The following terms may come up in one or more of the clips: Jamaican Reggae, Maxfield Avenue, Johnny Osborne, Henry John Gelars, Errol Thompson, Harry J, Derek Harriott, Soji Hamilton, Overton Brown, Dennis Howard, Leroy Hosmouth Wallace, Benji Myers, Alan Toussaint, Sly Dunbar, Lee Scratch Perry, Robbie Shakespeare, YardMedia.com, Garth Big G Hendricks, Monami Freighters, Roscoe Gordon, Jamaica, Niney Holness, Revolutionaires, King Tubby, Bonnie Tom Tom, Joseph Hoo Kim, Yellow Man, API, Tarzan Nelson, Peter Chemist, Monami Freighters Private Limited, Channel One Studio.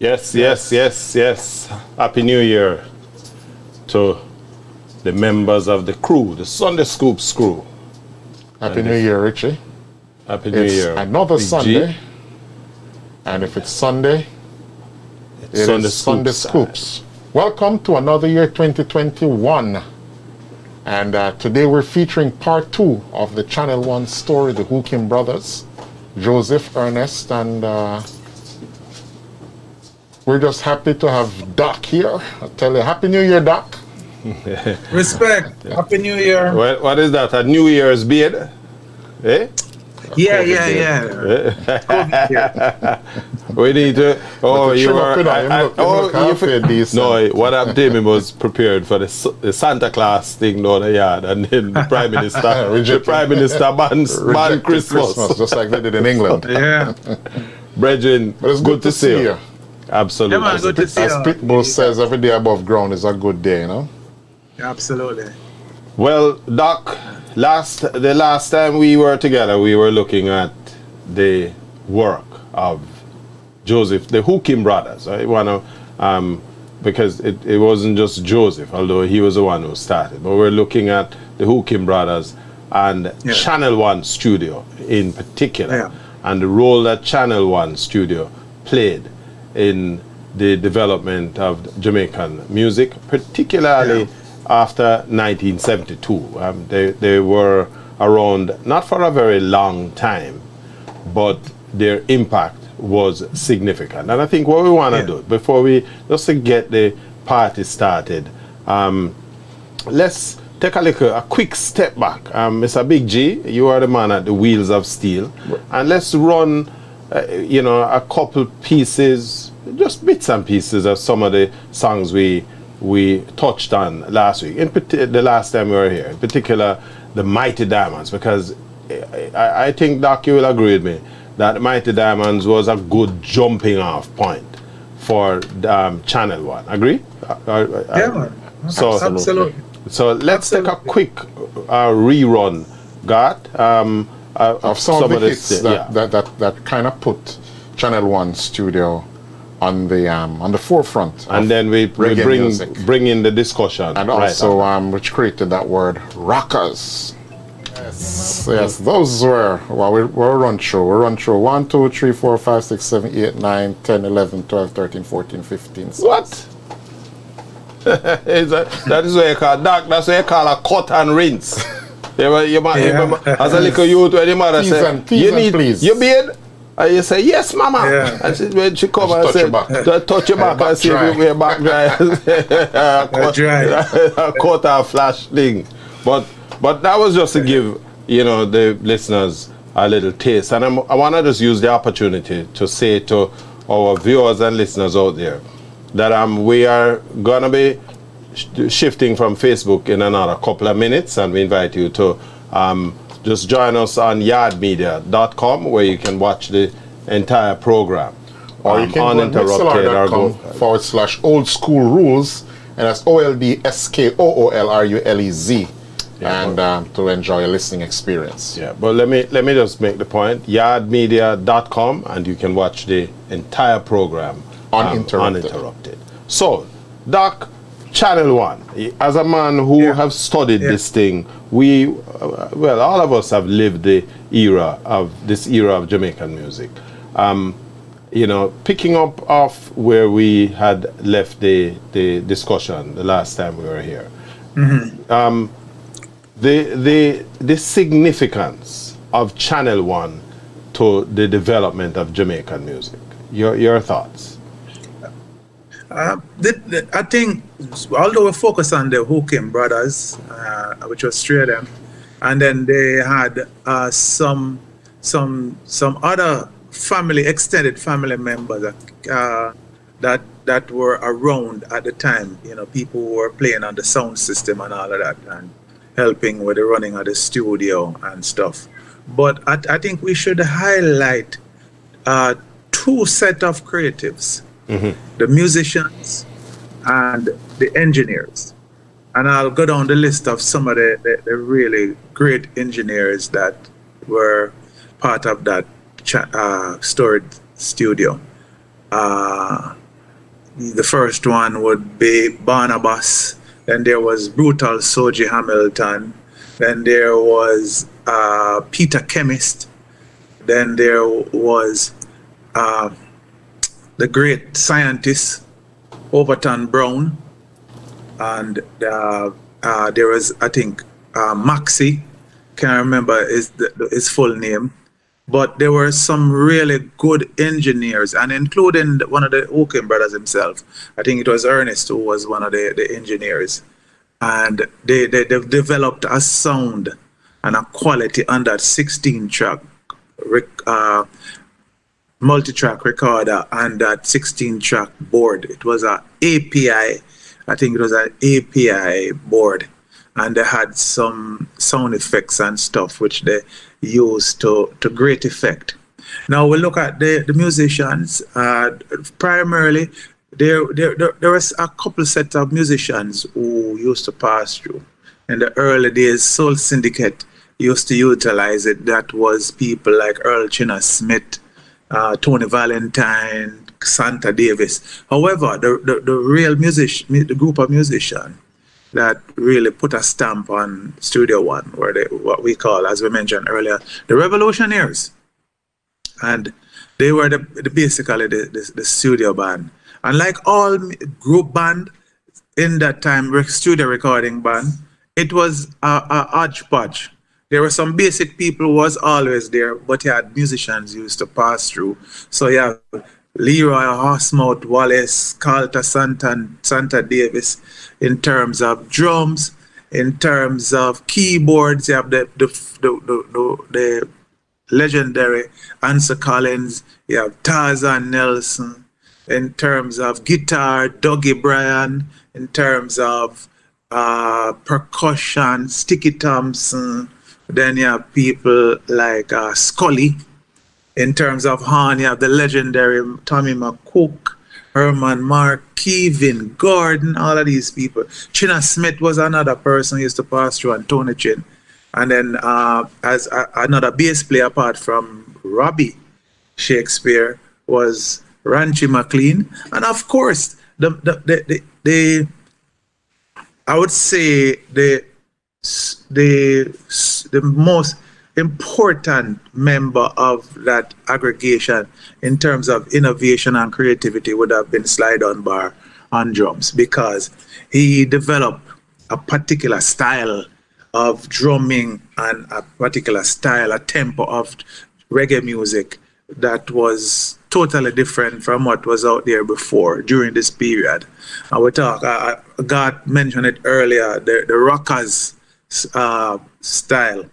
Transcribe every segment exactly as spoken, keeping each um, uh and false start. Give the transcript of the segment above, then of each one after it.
Yes, yes, yes, yes. Happy New Year to the members of the crew, the Sunday Scoops crew. Happy and New Year, Richie. Happy New it's Year. It's another P G. Sunday. And if it's Sunday, it's it Sunday, is Scoops. Sunday Scoops. Welcome to another year, twenty twenty-one. And uh, today we're featuring part two of the Channel One story, the Hoo Kim brothers, Joseph, Ernest, and uh, we're just happy to have Doc here. I tell you, Happy New Year, Doc. Respect. Happy New Year. Well, what is that? A New Year's beard? Eh? Yeah, yeah, yeah, yeah. We need to. Oh, you were. I, I, I, oh, you no, what I did was prepared for the, the Santa Claus thing down the yard, and then the Prime Minister, the Prime Minister bans ban Christmas. Christmas, just like they did in England. Yeah, brethren, but it's good, good to see you. you. Absolutely, yeah, man, good to see as Pitbull says, every day above ground is a good day, you know. Yeah, absolutely. Well, Doc. Last, the last time we were together, we were looking at the work of Joseph, the Hoo Kim brothers. Right? One of, um, because it, it wasn't just Joseph, although he was the one who started. But we're looking at the Hoo Kim brothers and yeah. Channel One Studio in particular, yeah. and the role that Channel One Studio played in the development of Jamaican music, particularly. Yeah. After nineteen seventy-two, um, they, they were around not for a very long time, but their impact was significant. And I think what we want to yeah. do before we just to get the party started, um, let's take a look, a quick step back. Um, Mister Big G, you are the man at the wheels of steel, right. and let's run, uh, you know, a couple pieces, just bits and pieces of some of the songs we. we touched on last week, in the last time we were here, in particular the Mighty Diamonds, because I, I think, Doc, you will agree with me that Mighty Diamonds was a good jumping off point for um, Channel One. Agree? Yeah, so, absolutely. So let's absolutely. take a quick uh, rerun, Gart, um, uh, of, of some, some of the hits that, yeah. that, that, that kind of put Channel One Studio on the um, on the forefront, and then we, we bring music. bring in the discussion, and right. also um, which created that word rockers. Yes, yes, those were well. We, we'll run through. We'll run through one, two, three, four, five, six, seven, eight, nine, ten, eleven, twelve, thirteen, fourteen, fifteen. Songs. What? That is what you call dark. That's what you call a cut and rinse. You remember, you remember, yeah. as a little youth, when your mother said, "You need please. your beard." And you say, yes, mama. Yeah. And she, when she come and touch said, back. touch your back and see if your back dry. A quarter flash thing. But but that was just to give, you know, the listeners a little taste. And I'm, I want to just use the opportunity to say to our viewers and listeners out there that um, we are going to be sh shifting from Facebook in another couple of minutes. And we invite you to... Um, Just join us on Yard Media dot com where you can watch the entire program. Or um, you can go to forward slash old school rules, and that's O L D S K O O L R U L E Z, yeah, and um, to enjoy a listening experience. Yeah, but let me let me just make the point. Yard Media dot com, and you can watch the entire program um, uninterrupted. uninterrupted. So, Doc. Channel One, as a man who yeah. have studied yeah. this thing, we, uh, well, all of us have lived the era of, this era of Jamaican music. Um, you know, picking up off where we had left the, the discussion the last time we were here, mm-hmm. um, the, the, the significance of Channel One to the development of Jamaican music, your, your thoughts? Uh, the, the, I think, although we focus on the Hoo Kim brothers, uh, which was three of them, and then they had uh, some some some other family, extended family members uh, that that were around at the time. You know, people who were playing on the sound system and all of that, and helping with the running of the studio and stuff. But I, I think we should highlight uh, two set of creatives. Mm-hmm. The musicians and the engineers, and I'll go down the list of some of the, the, the really great engineers that were part of that ch uh, storage studio. Uh, the first one would be Barnabas, then there was Brutal Soji Hamilton, then there was uh, Peter Chemist, then there was uh, the great scientist Overton Brown, and uh, uh, there was, I think, uh, Maxie, can't remember his, his full name. But there were some really good engineers, and including one of the Hoo Kim brothers himself. I think it was Ernest who was one of the, the engineers. And they, they, they've developed a sound and a quality on that sixteen track uh, multi-track recorder and that sixteen track board. It was an A P I, I think it was an A P I board. And they had some sound effects and stuff which they used to, to great effect. Now we look at the, the musicians. Uh, primarily, there, there, there was a couple set of musicians who used to pass through. In the early days, Soul Syndicate used to utilize it. That was people like Earl China Smith, uh, Tony Valentine, Santa Davis. However, the, the, the real music, the group of musicians that really put a stamp on Studio One, where they, what we call, as we mentioned earlier, the Revolutionaires. And they were the, the basically the, the, the studio band. And like all group band in that time, studio recording band, it was a, a hodgepodge. There were some basic people who was always there, but you had musicians used to pass through. So yeah, Leroy Hosmouth Wallace, Carlton Santa, Santa Davis, in terms of drums, in terms of keyboards, you have the the the, the, the legendary Ansel Collins, you have Tarzan Nelson, in terms of guitar, Dougie Bryan, in terms of uh, percussion, Sticky Thompson, then you have people like uh, Scully. In terms of horn, you have the legendary Tommy McCook, Herman Mark, Kevin Gordon, all of these people. China Smith was another person who used to pass through, and Tony Chin. And then uh, as a, another bass player, apart from Robbie Shakespeare, was Ranchi McLean. And of course, the, the, the, the, the I would say the, the, the most important member of that aggregation in terms of innovation and creativity would have been Sly Dunbar on drums, because he developed a particular style of drumming and a particular style, a tempo of reggae music that was totally different from what was out there before during this period. I would talk, I, I got mentioned it earlier, the, the rockers uh, style.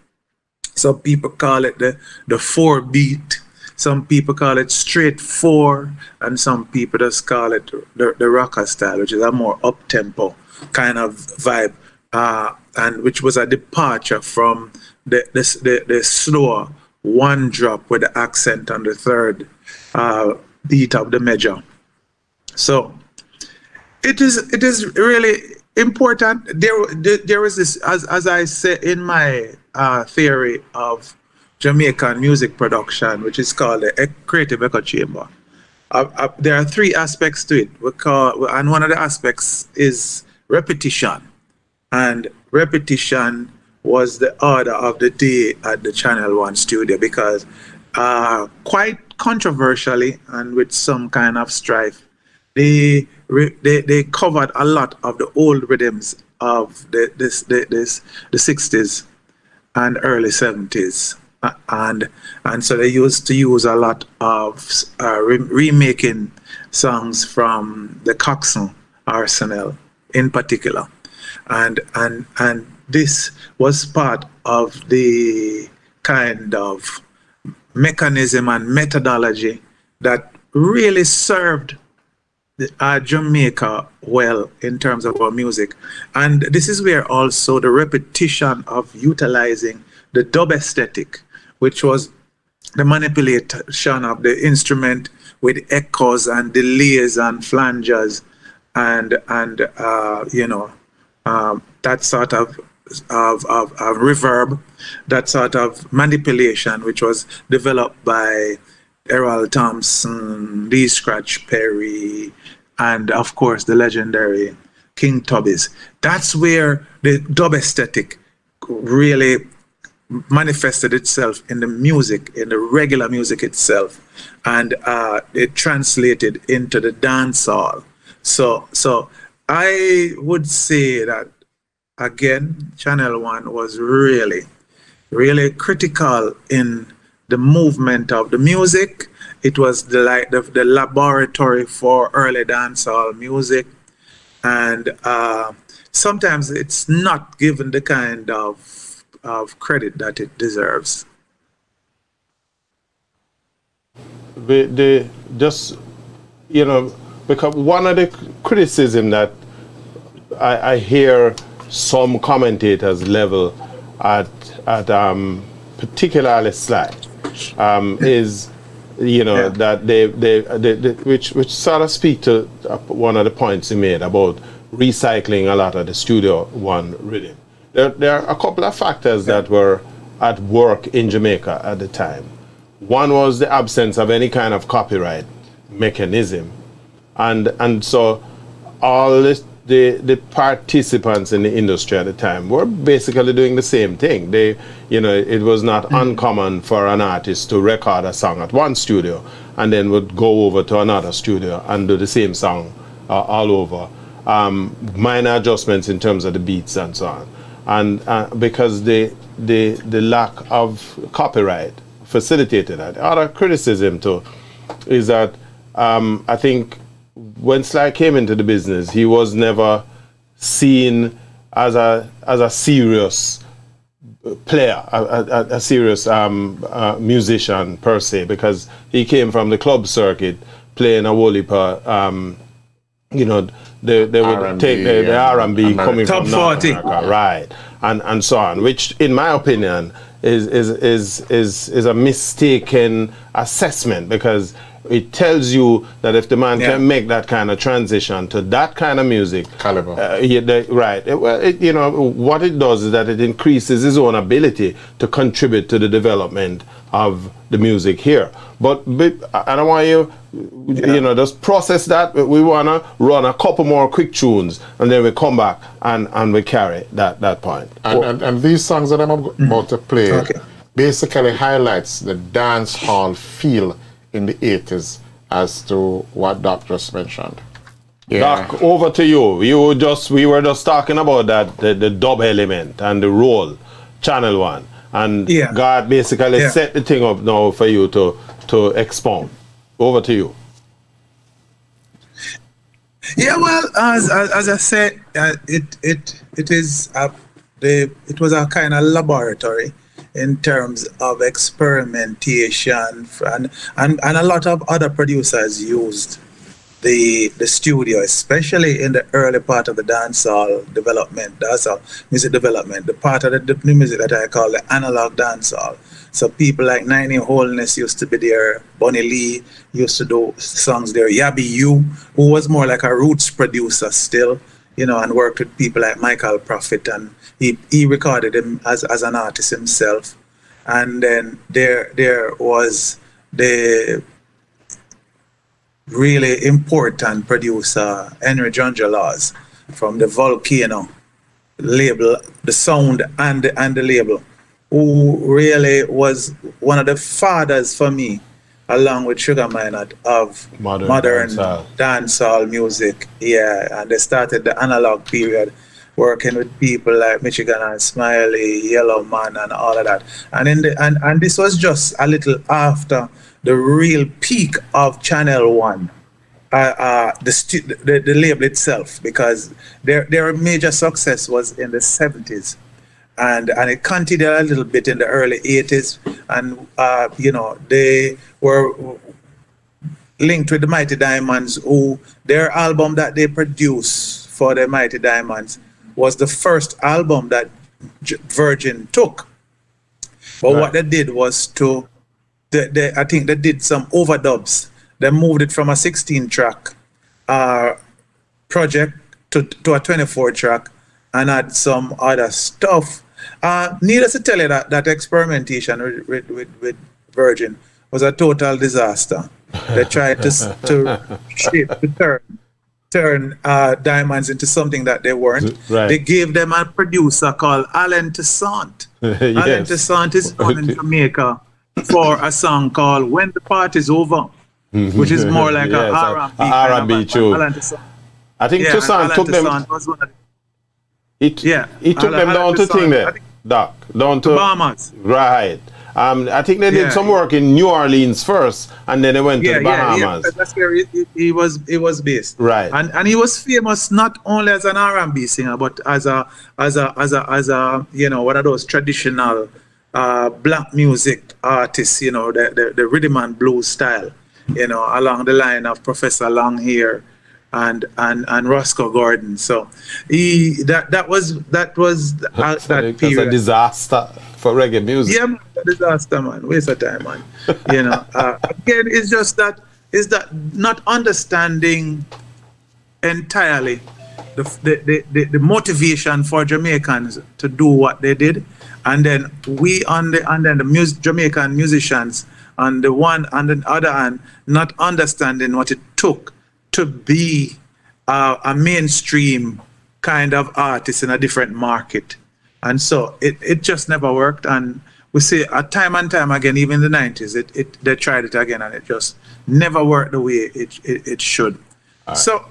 Some people call it the, the four beat, some people call it straight four, and some people just call it the, the rocker style, which is a more up-tempo kind of vibe, uh, and which was a departure from the, the, the, the slower one drop with the accent on the third uh, beat of the measure. So it is, it is really important. There, there is this, as, as I said in my uh, theory of Jamaican music production, which is called the creative echo chamber. Uh, uh, there are three aspects to it. We call, and one of the aspects is repetition. And repetition was the order of the day at the Channel One studio, because uh, quite controversially and with some kind of strife, they They, they covered a lot of the old rhythms of the, this, the, this, the sixties and early seventies. And, and so they used to use a lot of uh, re remaking songs from the Coxon arsenal in particular. And, and, and this was part of the kind of mechanism and methodology that really served Uh, Jamaica well in terms of our music. And this is where also the repetition of utilizing the dub aesthetic, which was the manipulation of the instrument with echoes and delays and flanges and and uh, you know um, that sort of of, of of reverb, that sort of manipulation, which was developed by Errol Thompson, Lee Scratch Perry, and of course the legendary King Tubby's. That's where the dub aesthetic really manifested itself in the music, in the regular music itself, and uh, it translated into the dancehall. So, so I would say that again, Channel One was really, really critical in the movement of the music. It was the, like the, the laboratory for early dancehall music, and uh, sometimes it's not given the kind of, of credit that it deserves. They, they just, you know, because one of the criticism that I, I hear some commentators level at, at um, particularly Sly, um, is, you know, yeah. that they, they, they, they which, which sort of speak to one of the points you made about recycling a lot of the Studio One rhythm. There, there are a couple of factors yeah. that were at work in Jamaica at the time. One was the absence of any kind of copyright mechanism, and and so all this, the the participants in the industry at the time were basically doing the same thing. They, you know, it was not mm-hmm. uncommon for an artist to record a song at one studio and then would go over to another studio and do the same song uh, all over. Um, minor adjustments in terms of the beats and so on, and uh, because the the the lack of copyright facilitated that. The other criticism too is that um, I think when Sly came into the business, he was never seen as a as a serious player, a, a, a serious um, uh, musician per se, because he came from the club circuit, playing a whole heap of, um, you know, they they would take the, the R and B coming from North America, right, and and so on, which in my opinion is is is is is a mistaken assessment, because it tells you that if the man yeah. can make that kind of transition to that kind of music caliber, uh, yeah, the, right? It, well, it, you know what it does is that it increases his own ability to contribute to the development of the music here. But, but I don't want you, yeah. you know, just process that. We wanna run a couple more quick tunes, and then we come back and and we carry that that point. And well, and, and these songs that I'm about to play okay. basically highlights the dance hall feel in the eighties, as to what Doc just mentioned. Yeah. Doc, over to you. You were just we were just talking about that the, the dub element and the role, Channel One, and yeah. God basically yeah. set the thing up now for you to to expound. Over to you. Yeah, well, as as, as I said, uh, it it it is a, the it was a kind of laboratory in terms of experimentation, and, and, and a lot of other producers used the, the studio, especially in the early part of the dancehall development, dancehall music development, the part of the, the music that I call the analog dancehall. So people like Niney Holness used to be there, Bunny Lee used to do songs there, Yabby You, who was more like a roots producer still, you know, and worked with people like Michael Prophet, and he, he recorded him as, as an artist himself. And then there there was the really important producer, Henry John Gelars, from the Volcano label, the sound and the, and the label, who really was one of the fathers for me, along with Sugar Minott, of modern, modern dancehall. dancehall music. Yeah, and they started the analog period, working with people like Michigan and Smiley, Yellow Man, and all of that. And in the and, and this was just a little after the real peak of Channel One, uh, uh, the, stu the the label itself, because their their major success was in the seventies. And, and it continued a little bit in the early eighties, and uh, you know, they were linked with the Mighty Diamonds, who their album that they produced for the Mighty Diamonds was the first album that Virgin took. But right. what they did was to, they, they, I think they did some overdubs. They moved it from a sixteen track uh, project to, to a twenty-four track, and add some other stuff. Uh, needless to tell you that, that experimentation with, with, with, with Virgin was a total disaster. They tried to, to shape the term turn uh, diamonds into something that they weren't. Right. They gave them a producer called Alan Toussaint. Yes. Alan Toussaint is born in Jamaica for a song called When the Party's Over, which is more like yes, a R and B tune. I think yeah, Toussaint took them. Was one of the, it, yeah, he took Alan, them down Alan to thing there, Doc. Down to Bahamas. Right. Um, I think they did yeah. some work in New Orleans first, and then they went yeah, to the Bahamas. Yeah, yeah. That's where he, he, he was. He was based. Right. And and he was famous not only as an R and B singer, but as a as a as a as a you know, what are those traditional uh, black music artists? You know, the, the the rhythm and blues style. You know, along the line of Professor Longhair and and and Roscoe Gordon. So he that that was that was uh, that period. That's a disaster for reggae music. Yeah, man, disaster, man. Waste of time, man. You know, uh, again, it's just that is that not understanding entirely the the, the the the motivation for Jamaicans to do what they did, and then we on the and then the music Jamaican musicians on the one and the other hand not understanding what it took to be uh, a mainstream kind of artist in a different market. And so it, it just never worked. And we see uh, time and time again, even in the nineties, it, it, they tried it again and it just never worked the way it, it, it should. Right. So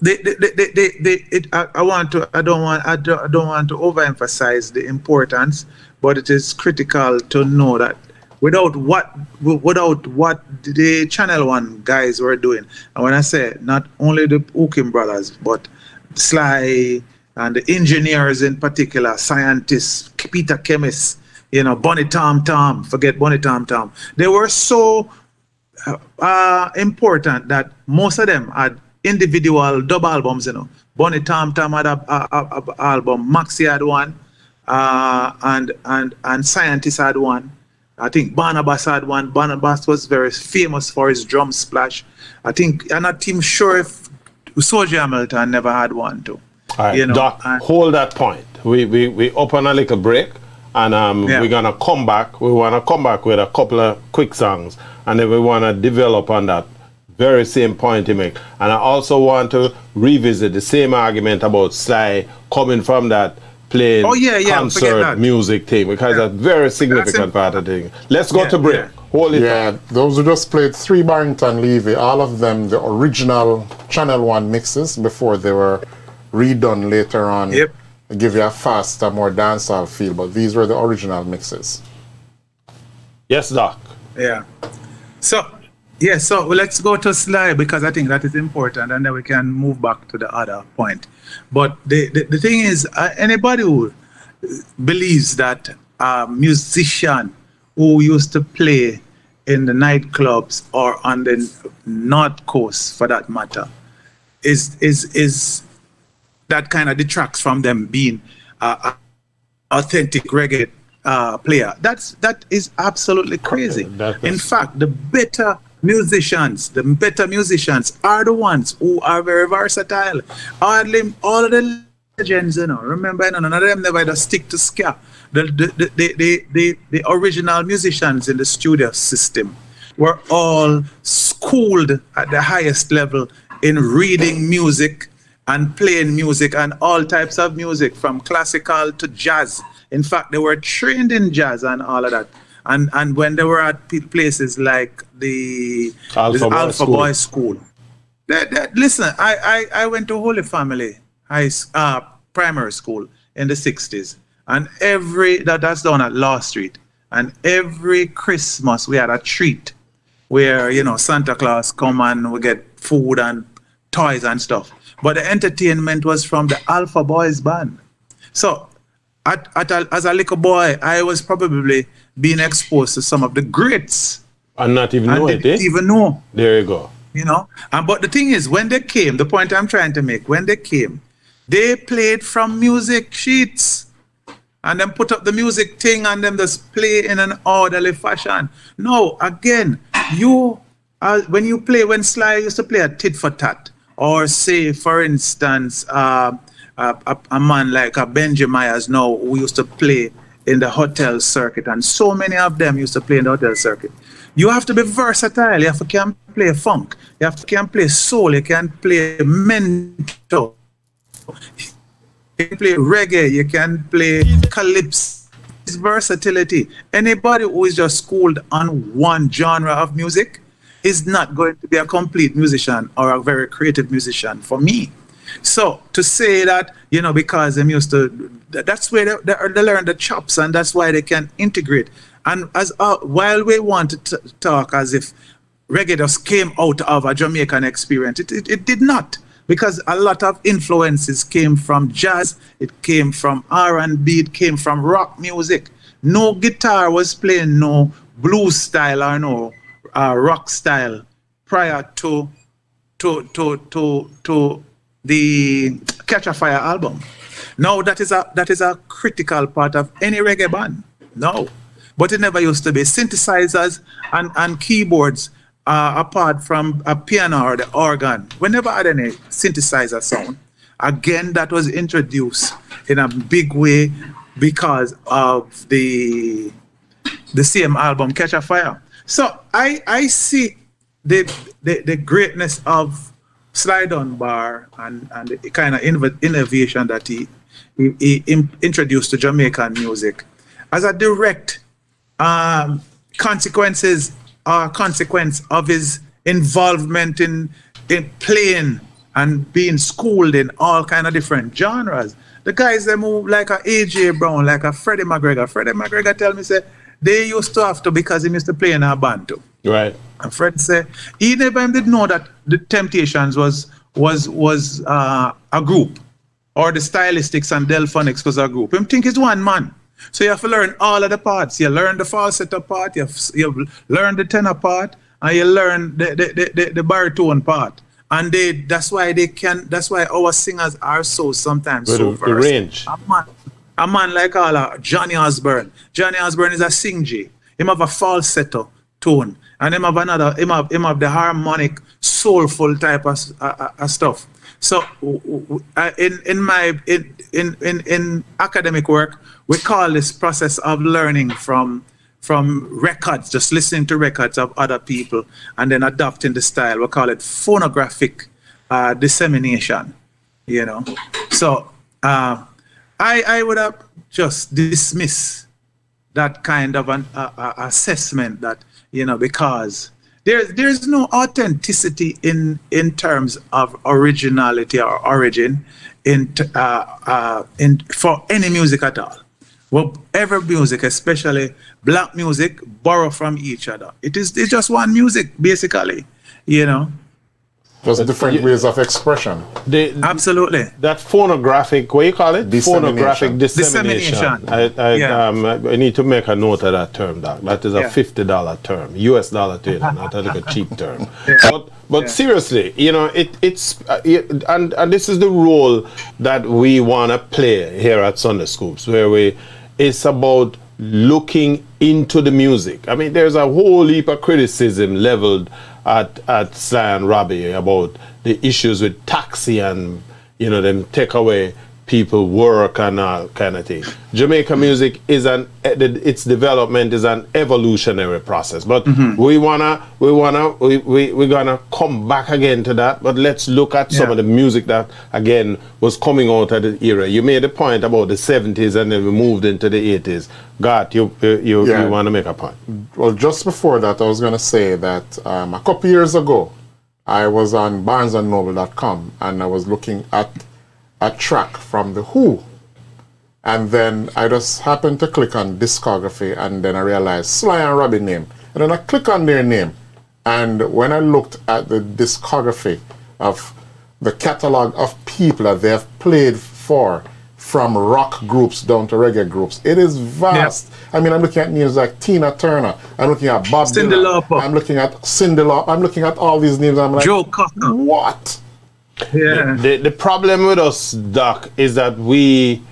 they, they, they, they, they, they, it, I, I, want to, I, don't want, I, don't, I don't want to overemphasize the importance, but it is critical to know that Without what, without what the Channel One guys were doing, and when I say not only the Hoo Kim brothers, but Sly and the engineers in particular, scientists, Peter Chemist, you know, Bonnie Tom Tom, forget Bonnie Tom Tom. They were so uh, important that most of them had individual double albums. You know, Bonnie Tom Tom had a, a, a, a album, Maxie had one, uh, and and and Scientist had one. I think Barnabas had one. Barnabas was very famous for his drum splash. I think, and I'm not sure if Soji Hamilton never had one too. All right, you know, Doc, hold that point. We, we, we open a little break, and um, yeah. we're going to come back. We want to come back with a couple of quick songs, and then we want to develop on that very same point you make. And I also want to revisit the same argument about Sly coming from that playing oh, yeah, yeah, concert music thing, because yeah. that's very significant that's part of the thing. Let's go yeah, to break. Yeah. Hold it yeah, down. Those who just played three Barrington Levy, all of them the original Channel One mixes before they were redone later on. Yep. Give you a faster, more dancehall feel, but these were the original mixes. Yes, Doc. Yeah. So, yeah, so let's go to Sly, because I think that is important, and then we can move back to the other point. But the, the, the thing is, uh, anybody who believes that a musician who used to play in the nightclubs or on the North Coast, for that matter, is, is, is that kind of detracts from them being uh, an authentic reggae uh, player. That's, that is absolutely crazy. In fact, the better... musicians, the better musicians are the ones who are very versatile. Hardly all of the legends, you know, remember, none of them never just stick to ska. The, the, the, the, the, the original musicians in the studio system were all schooled at the highest level in reading music and playing music and all types of music, from classical to jazz. In fact, they were trained in jazz and all of that. And, and when they were at places like the Alpha, Boy, Alpha School. Boy School, they, they, listen, I, I, I went to Holy Family High uh, Primary School in the sixties. And every, that, that's down at Law Street. And every Christmas we had a treat where, you know, Santa Claus come and we get food and toys and stuff. But the entertainment was from the Alpha Boys band. So at, at a, as a little boy, I was probably... being exposed to some of the greats and not even and know it, eh? Even know. There you go. You know, and but the thing is, when they came, the point I'm trying to make, when they came, they played from music sheets, and then put up the music thing, and then just play in an orderly fashion. No, again, you uh, when you play, when Sly used to play a tit for tat, or say, for instance, uh, a, a, a man like a Benji Myers now, who used to play in the hotel circuit, and so many of them used to play in the hotel circuit. You have to be versatile. You have to can play funk. You have to can play soul. You can play mento. You can play reggae. You can play calypso. It's versatility. Anybody who is just schooled on one genre of music is not going to be a complete musician or a very creative musician for me. So to say that, you know, because they used to, that's where they, they learn the chops, and that's why they can integrate. And as uh, while we want to talk as if reggae just came out of a Jamaican experience, it, it, it did not, because a lot of influences came from jazz, it came from R and B, it came from rock music. No guitar was playing no blues style or no uh, rock style prior to to to to to the Catch a Fire album. Now that is a that is a critical part of any reggae band. No. But it never used to be synthesizers and, and keyboards uh, apart from a piano or the organ. We never had any synthesizer sound. Again, that was introduced in a big way because of the the same album, Catch a Fire. So I I see the the, the greatness of Sly Dunbar and, and the kind of innovation that he, he, he introduced to Jamaican music as a direct um, consequences or consequence of his involvement in, in playing and being schooled in all kind of different genres. The guys, they move like a A J Brown, like a Freddie McGregor. Freddie McGregor tell me, say, they used to have to because he used to play in a band too. Right. And Fred said, he never did know that the Temptations was was was uh, a group, or the Stylistics and Delphonics was a group. Him think it's one man. So you have to learn all of the parts. You learn the falsetto part, you, have, you learn the tenor part, and you learn the the, the, the baritone part. And they that's why they can that's why our singers are so sometimes but so the, the range. A man, a man like all uh, Johnny Osborne. Johnny Osborne is a sing-G. Him have a falsetto tone, and him have another, him have, him have the harmonic, soulful type of uh, uh, stuff. So uh, in in my in, in in in academic work, we call this process of learning from from records, just listening to records of other people and then adopting the style. We call it phonographic uh, dissemination. You know, so uh, I I would have just dismiss that kind of an uh, uh, assessment that. You know, because there's there's no authenticity in in terms of originality or origin in uh, uh, in for any music at all. Well, every music, especially black music, borrow from each other. It is it's just one music basically. You know, just different you, ways of expression. The, the, Absolutely. That phonographic, what do you call it? Dissemination. Phonographic dissemination. dissemination. I, I, yeah. um, I need to make a note of that term, Doc. That is a yeah. fifty dollar term, U S dollar to it, not like a cheap term. Yeah. But, but yeah. seriously, you know, it, it's, uh, it, and, and this is the role that we want to play here at Sunday Scoops, where we, it's about looking into the music. I mean, there's a whole heap of criticism leveled at at Sly and Robbie about the issues with taxi and, you know, them take away people work and all kind of thing. Jamaica music is an its development is an evolutionary process, but mm-hmm. we wanna we wanna we, we we're gonna come back again to that. But let's look at yeah. some of the music that again was coming out at the era. You made a point about the seventies and then we moved into the eighties. God, you you yeah. you want to make a point? Well, just before that, I was gonna say that um, a couple years ago, I was on Barnes and Noble dot com and I was looking at a track from the Who, and then I just happened to click on discography, and then I realized Sly and Robbie name, and then I click on their name, and when I looked at the discography of the catalog of people that they have played for, from rock groups down to reggae groups, it is vast. Yeah. I mean, I'm looking at names like Tina Turner, I'm looking at Bob Dylan, I'm looking at Cyndi Lauper, I'm looking at all these names, I'm like, Joe Cocker. What? Yeah. The, the, the problem with us, Doc, is that we,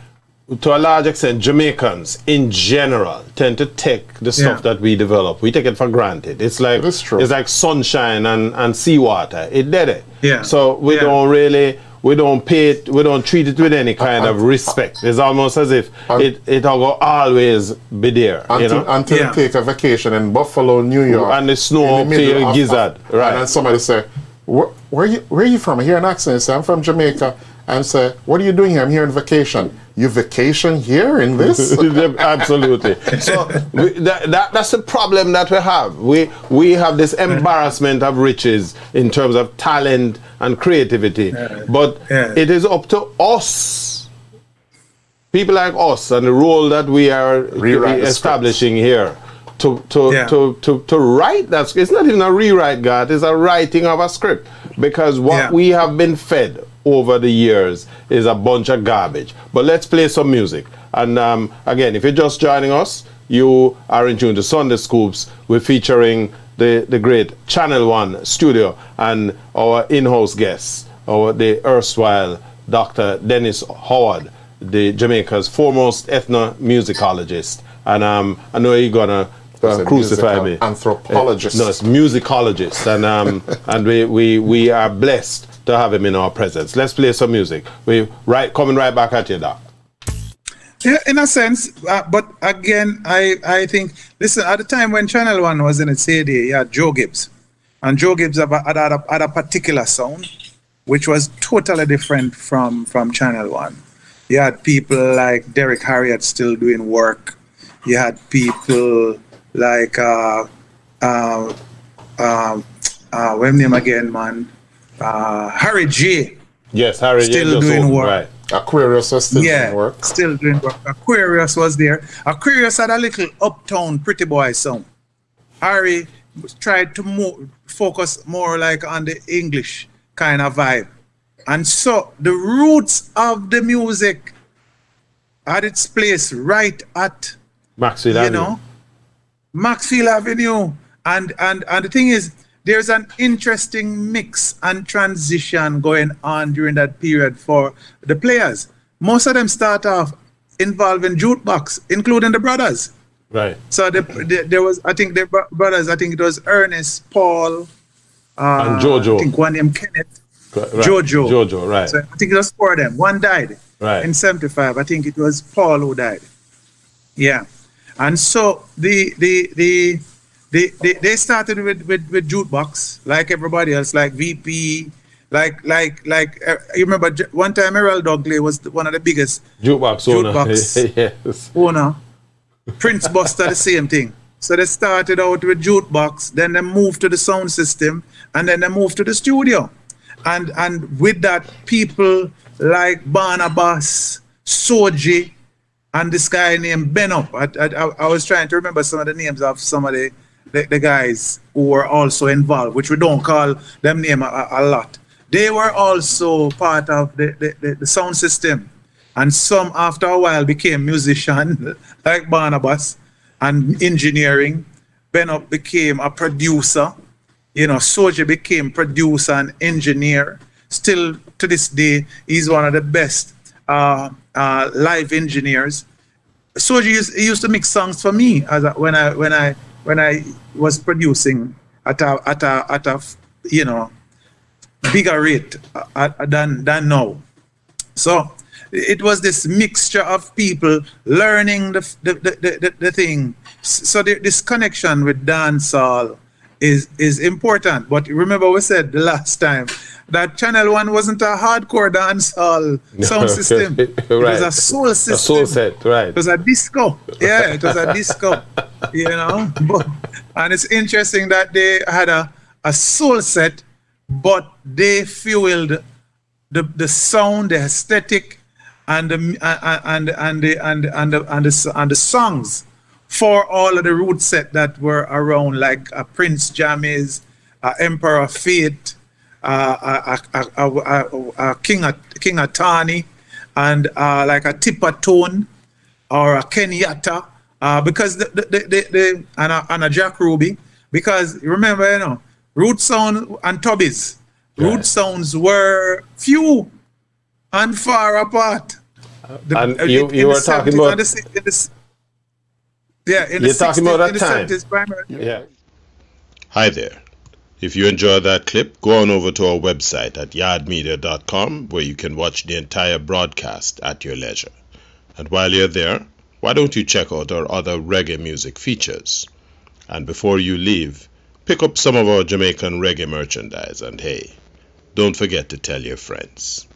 to a large extent, Jamaicans in general tend to take the stuff yeah. that we develop. We take it for granted. It's like it's like sunshine and, and seawater. It did it. Yeah. So we yeah. don't really we don't pay it, we don't treat it with any kind and, of respect. It's almost as if it, it'll go always be there. Until you know? until yeah. take a vacation in Buffalo, New York. And the snow till gizzard. Right. And then somebody say, where, where, you, where are you from? I hear an accent. I say, I'm from Jamaica. And say, what are you doing here? I'm here on vacation. You vacation here in this? Absolutely. So we, that, that, that's the problem that we have. We, we have this embarrassment of riches in terms of talent and creativity. Yeah. But yeah. it is up to us, people like us, and the role that we are establishing here to, to, yeah. to, to, to write that script. It's not even a rewrite, God. It's a writing of a script. Because what yeah. we have been fed over the years is a bunch of garbage. But let's play some music. And um, again, if you're just joining us, you are in tune to Sunday Scoops. We're featuring the, the great Channel One Studio and our in-house guests, our, the erstwhile Doctor Dennis Howard, the Jamaica's foremost ethnomusicologist. And um, I know you're gonna Uh, crucify me. Anthropologist. Uh, no, it's musicologist, and um, and we, we we are blessed to have him in our presence. Let's play some music. We right coming right back at you, Doc. Yeah, in a sense, uh, but again, I I think listen. At the time when Channel One was in its heyday, yeah, Joe Gibbs, and Joe Gibbs had a, had a, had a particular sound, which was totally different from from Channel One. You had people like Derek Harriott still doing work. You had people like uh uh uh uh what's his name again, man, uh Harry J. Yes, Harry J still doing work. Right. Aquarius was still yeah, doing work. Still doing work. Aquarius was there. Aquarius had a little uptown pretty boy song. Harry tried to mo focus more like on the English kind of vibe. And so the roots of the music had its place right at Maxfield Avenue. You know, Maxfield Avenue, and and and the thing is, there's an interesting mix and transition going on during that period for the players. Most of them start off involving jukebox, including the brothers. Right. So the, the, there was, I think, the brothers. I think it was Ernest, Paul, uh, and Jojo. I think one named Kenneth. Right. Jojo. Jojo. Right. So I think it was four of them. One died. Right. In seventy-five, I think it was Paul who died. Yeah. And so the the the they the, they started with, with with jukebox like everybody else, like V P, like like like uh, you remember one time Errol Dougley was the, one of the biggest jukebox, jukebox owner. Yes. owner. Prince Buster the same thing. So they started out with jukebox, then they moved to the sound system, and then they moved to the studio, and and with that people like Barnabas, Soji. And this guy named Benup. I, I, I was trying to remember some of the names of some of the, the, the guys who were also involved, which we don't call them name a, a lot. They were also part of the, the, the, the sound system. And some, after a while, became musicians, like Barnabas, and engineering. Benup became a producer. You know, Soji became producer and engineer. Still, to this day, he's one of the best Uh, uh, live engineers. Soji used, he used to mix songs for me as a, when I when I when I was producing at a at a at a you know bigger rate than than now. So it was this mixture of people learning the the the, the, the thing. So the, this connection with dancehall is is important. But remember, we said the last time that Channel One wasn't a hardcore dancehall sound system. Right. It was a soul system. A soul set, right. It was a disco. Yeah, it was a disco, you know. But, and it's interesting that they had a, a soul set, but they fueled the, the sound, the aesthetic, and the, and, and, the, and, the, and, the, and, the, and the songs for all of the root set that were around, like uh, Prince Jammies, uh, Emperor Fate, Uh, a, a, a, a, a King a, King Atani, and uh, like a Tippertone or a Kenyatta, uh, because the, the, the, the and, a, and a Jack Ruby, because remember, you know, root sound and Tubby's, yeah. root sounds were few and far apart. The, and in, you, you in were talking about the, in the, yeah, in you're the talking sixties, about that time. Primarily. Yeah. Hi there. If you enjoyed that clip, go on over to our website at yard media dot com, where you can watch the entire broadcast at your leisure. And while you're there, why don't you check out our other reggae music features? And before you leave, pick up some of our Jamaican reggae merchandise, and hey, don't forget to tell your friends.